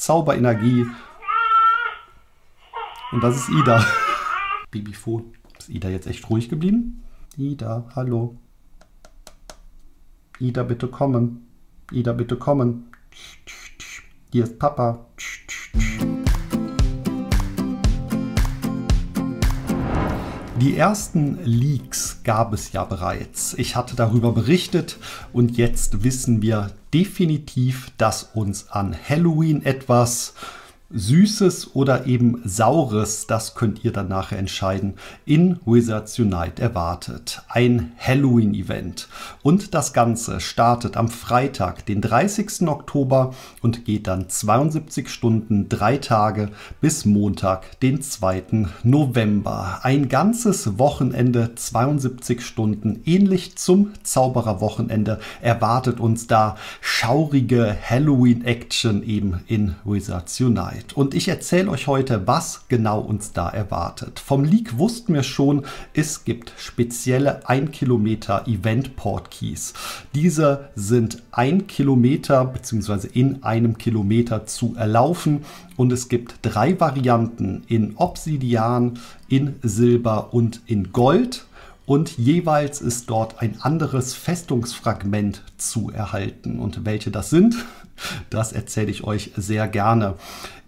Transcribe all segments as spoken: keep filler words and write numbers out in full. Zauberenergie. Und das ist Ida. Babyfo. Ist Ida jetzt echt ruhig geblieben? Ida, hallo. Ida, bitte kommen. Ida, bitte kommen. Hier ist Papa. Die ersten Leaks gab es ja bereits. Ich hatte darüber berichtet und jetzt wissen wir definitiv, dass uns an Halloween etwas Süßes oder eben Saures, das könnt ihr dann nachher entscheiden, in Wizards Unite erwartet. Ein Halloween-Event. Und das Ganze startet am Freitag, den dreißigsten Oktober und geht dann zweiundsiebzig Stunden, drei Tage bis Montag, den zweiten November. Ein ganzes Wochenende, zweiundsiebzig Stunden, ähnlich zum Zaubererwochenende, erwartet uns da schaurige Halloween-Action eben in Wizards Unite. Und ich erzähle euch heute, was genau uns da erwartet. Vom Leak wussten wir schon, es gibt spezielle ein Kilometer Event Port Keys. Diese sind ein Kilometer bzw. in einem Kilometer zu erlaufen und es gibt drei Varianten in Obsidian, in Silber und in Gold. Und jeweils ist dort ein anderes Festungsfragment zu erhalten. Und welche das sind, das erzähle ich euch sehr gerne.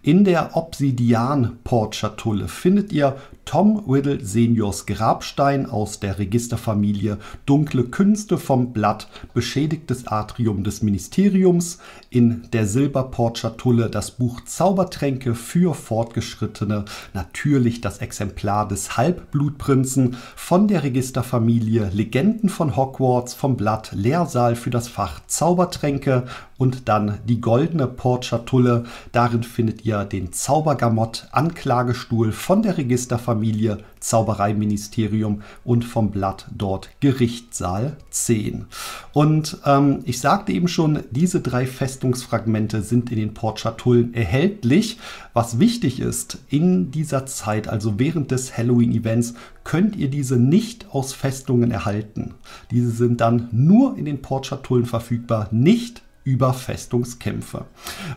In der Obsidian-Portschatulle findet ihr Tom Riddle Seniors Grabstein aus der Registerfamilie, dunkle Künste vom Blatt, beschädigtes Atrium des Ministeriums. In der Silberportschatulle das Buch Zaubertränke für Fortgeschrittene, natürlich das Exemplar des Halbblutprinzen, von der Registerfamilie Legenden von Hogwarts, vom Blatt Lehrsaal für das Fach Zaubertränke und dann die goldene Portschatulle. Darin findet ihr den Zaubergamott, Anklagestuhl von der Registerfamilie, Zaubereiministerium und vom Blatt dort Gerichtssaal zehn. Und ähm, ich sagte eben schon, diese drei Festungsfragmente sind in den Portschatullen erhältlich. Was wichtig ist, in dieser Zeit, also während des Halloween-Events, könnt ihr diese nicht aus Festungen erhalten. Diese sind dann nur in den Portschatullen verfügbar, nicht über Festungskämpfe.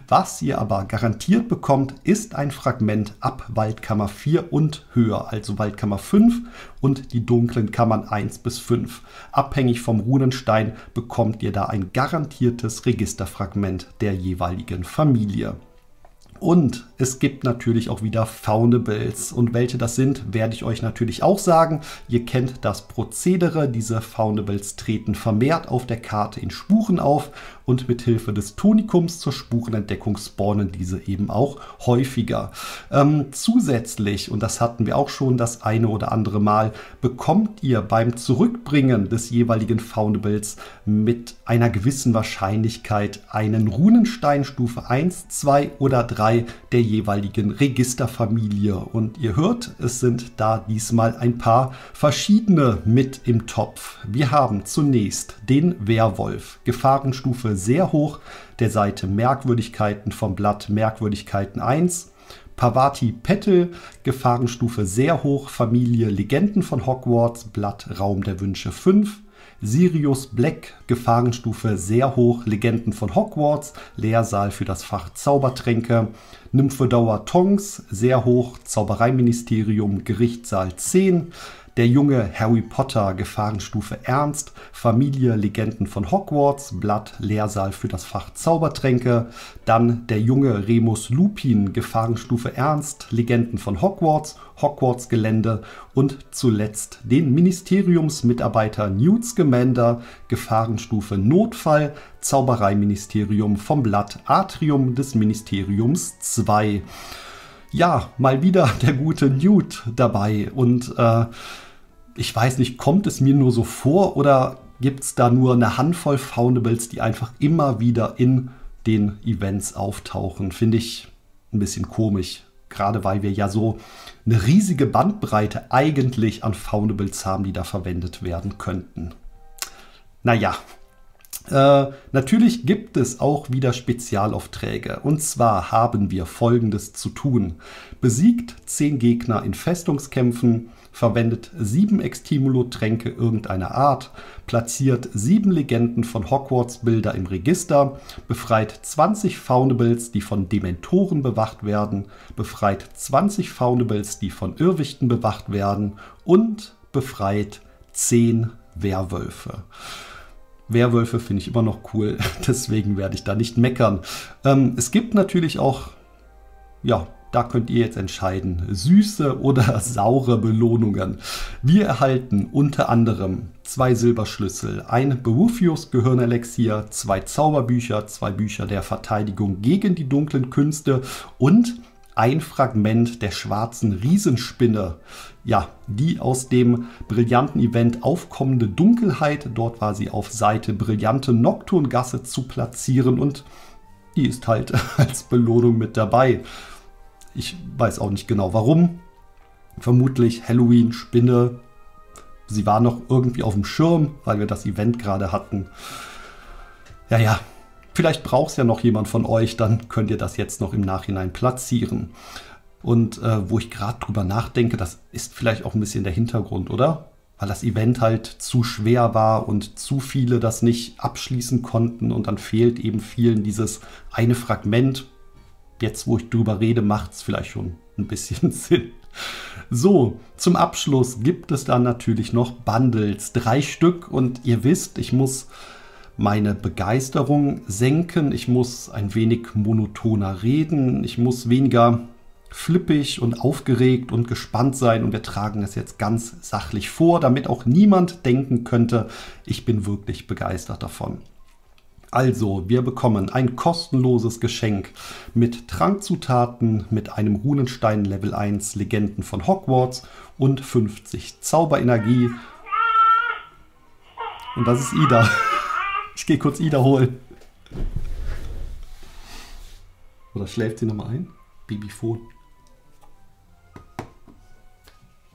Was ihr aber garantiert bekommt, ist ein Fragment ab Waldkammer vier und höher, also Waldkammer fünf und die dunklen Kammern eins bis fünf. Abhängig vom Runenstein bekommt ihr da ein garantiertes Registerfragment der jeweiligen Familie. Und es gibt natürlich auch wieder Foundables. Und welche das sind, werde ich euch natürlich auch sagen. Ihr kennt das Prozedere. Diese Foundables treten vermehrt auf der Karte in Spuren auf. Und mit Hilfe des Tonikums zur Spurenentdeckung spawnen diese eben auch häufiger. Ähm, zusätzlich, und das hatten wir auch schon das eine oder andere Mal, bekommt ihr beim Zurückbringen des jeweiligen Foundables mit einer gewissen Wahrscheinlichkeit einen Runenstein Stufe eins, zwei oder drei der jeweiligen Registerfamilie. Und ihr hört, es sind da diesmal ein paar verschiedene mit im Topf. Wir haben zunächst den Werwolf, Gefahrenstufe sehr hoch, der Seite Merkwürdigkeiten vom Blatt Merkwürdigkeiten eins. Parvati Patil, Gefahrenstufe sehr hoch, Familie Legenden von Hogwarts, Blatt Raum der Wünsche fünf. Sirius Black, Gefahrenstufe sehr hoch, Legenden von Hogwarts, Lehrsaal für das Fach Zaubertränke. Nymphadora Tonks, sehr hoch, Zaubereiministerium, Gerichtssaal zehn. Der junge Harry Potter, Gefahrenstufe Ernst, Familie Legenden von Hogwarts, Blatt Lehrsaal für das Fach Zaubertränke. Dann der junge Remus Lupin, Gefahrenstufe Ernst, Legenden von Hogwarts, Hogwarts Gelände. Und zuletzt den Ministeriumsmitarbeiter Newt Scamander, Gefahrenstufe Notfall, Zaubereiministerium vom Blatt Atrium des Ministeriums zwei. Ja, mal wieder der gute Newt dabei und äh, ich weiß nicht, kommt es mir nur so vor oder gibt es da nur eine Handvoll Foundables, die einfach immer wieder in den Events auftauchen? Finde ich ein bisschen komisch, gerade weil wir ja so eine riesige Bandbreite eigentlich an Foundables haben, die da verwendet werden könnten. Naja, Äh, natürlich gibt es auch wieder Spezialaufträge. Und zwar haben wir Folgendes zu tun. Besiegt zehn Gegner in Festungskämpfen, verwendet sieben Extimulo-Tränke irgendeiner Art, platziert sieben Legenden von Hogwarts-Bilder im Register, befreit zwanzig Faunables, die von Dementoren bewacht werden, befreit zwanzig Faunables, die von Irrwichten bewacht werden und befreit zehn Werwölfe. Werwölfe finde ich immer noch cool, deswegen werde ich da nicht meckern. Ähm, es gibt natürlich auch, ja, da könnt ihr jetzt entscheiden, süße oder saure Belohnungen. Wir erhalten unter anderem zwei Silberschlüssel, ein Berufius Gehirnelixier, zwei Zauberbücher, zwei Bücher der Verteidigung gegen die dunklen Künste und ein Fragment der schwarzen Riesenspinne, ja, die aus dem brillanten Event Aufkommende Dunkelheit, dort war sie auf Seite Brillante Nocturngasse zu platzieren und die ist halt als Belohnung mit dabei. Ich weiß auch nicht genau warum, vermutlich Halloween, Spinne, sie war noch irgendwie auf dem Schirm, weil wir das Event gerade hatten. Ja, ja. Vielleicht braucht es ja noch jemand von euch, dann könnt ihr das jetzt noch im Nachhinein platzieren. Und äh, wo ich gerade drüber nachdenke, das ist vielleicht auch ein bisschen der Hintergrund, oder? Weil das Event halt zu schwer war und zu viele das nicht abschließen konnten und dann fehlt eben vielen dieses eine Fragment. Jetzt, wo ich drüber rede, macht es vielleicht schon ein bisschen Sinn. So, zum Abschluss gibt es dann natürlich noch Bundles, drei Stück und ihr wisst, ich muss meine Begeisterung senken, ich muss ein wenig monotoner reden, ich muss weniger flippig und aufgeregt und gespannt sein und wir tragen es jetzt ganz sachlich vor, damit auch niemand denken könnte, ich bin wirklich begeistert davon. Also, wir bekommen ein kostenloses Geschenk mit Trankzutaten, mit einem Runenstein Level eins Legenden von Hogwarts und fünfzig Zauberenergie. Und das ist Ida. Ich gehe kurz Ida holen. Oder schläft sie nochmal ein? Babyphone.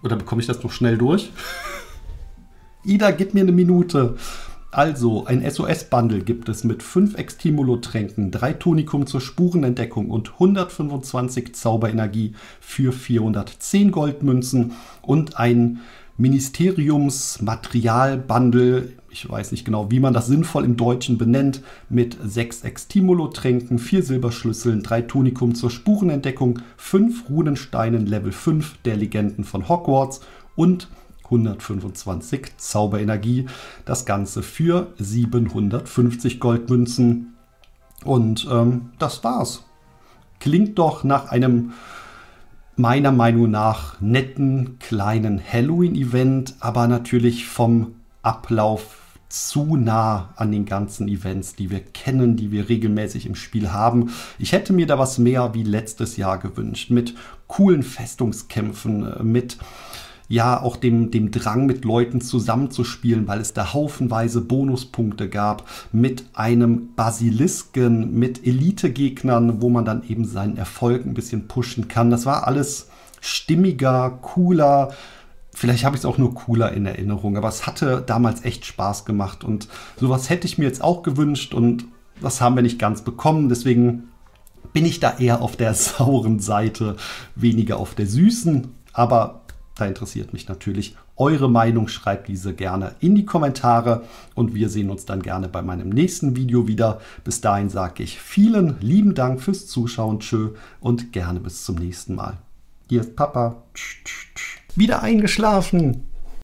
Oder bekomme ich das noch schnell durch? Ida, gib mir eine Minute. Also, ein S O S-Bundle gibt es mit fünf Extimulo-Tränken, drei Tonikum zur Spurenentdeckung und hundertfünfundzwanzig Zauberenergie für vierhundertzehn Goldmünzen und ein Ministeriums-Material-Bundle, ich weiß nicht genau, wie man das sinnvoll im Deutschen benennt, mit sechs Extimulo-Tränken, vier Silberschlüsseln, drei Tonikum zur Spurenentdeckung, fünf Runensteinen Level fünf der Legenden von Hogwarts und hundertfünfundzwanzig Zauberenergie. Das Ganze für siebenhundertfünfzig Goldmünzen. Und ähm, das war's. Klingt doch nach einem meiner Meinung nach netten kleinen Halloween-Event, aber natürlich vom Ablauf zu nah an den ganzen Events, die wir kennen, die wir regelmäßig im Spiel haben. Ich hätte mir da was mehr wie letztes Jahr gewünscht, mit coolen Festungskämpfen, mit ja auch dem, dem Drang, mit Leuten zusammenzuspielen, weil es da haufenweise Bonuspunkte gab, mit einem Basilisken, mit Elite-Gegnern, wo man dann eben seinen Erfolg ein bisschen pushen kann. Das war alles stimmiger, cooler. Vielleicht habe ich es auch nur cooler in Erinnerung, aber es hatte damals echt Spaß gemacht und sowas hätte ich mir jetzt auch gewünscht und das haben wir nicht ganz bekommen, deswegen bin ich da eher auf der sauren Seite, weniger auf der süßen, aber da interessiert mich natürlich eure Meinung, schreibt diese gerne in die Kommentare und wir sehen uns dann gerne bei meinem nächsten Video wieder. Bis dahin sage ich vielen lieben Dank fürs Zuschauen, tschö und gerne bis zum nächsten Mal. Hier ist Papa. Wieder eingeschlafen.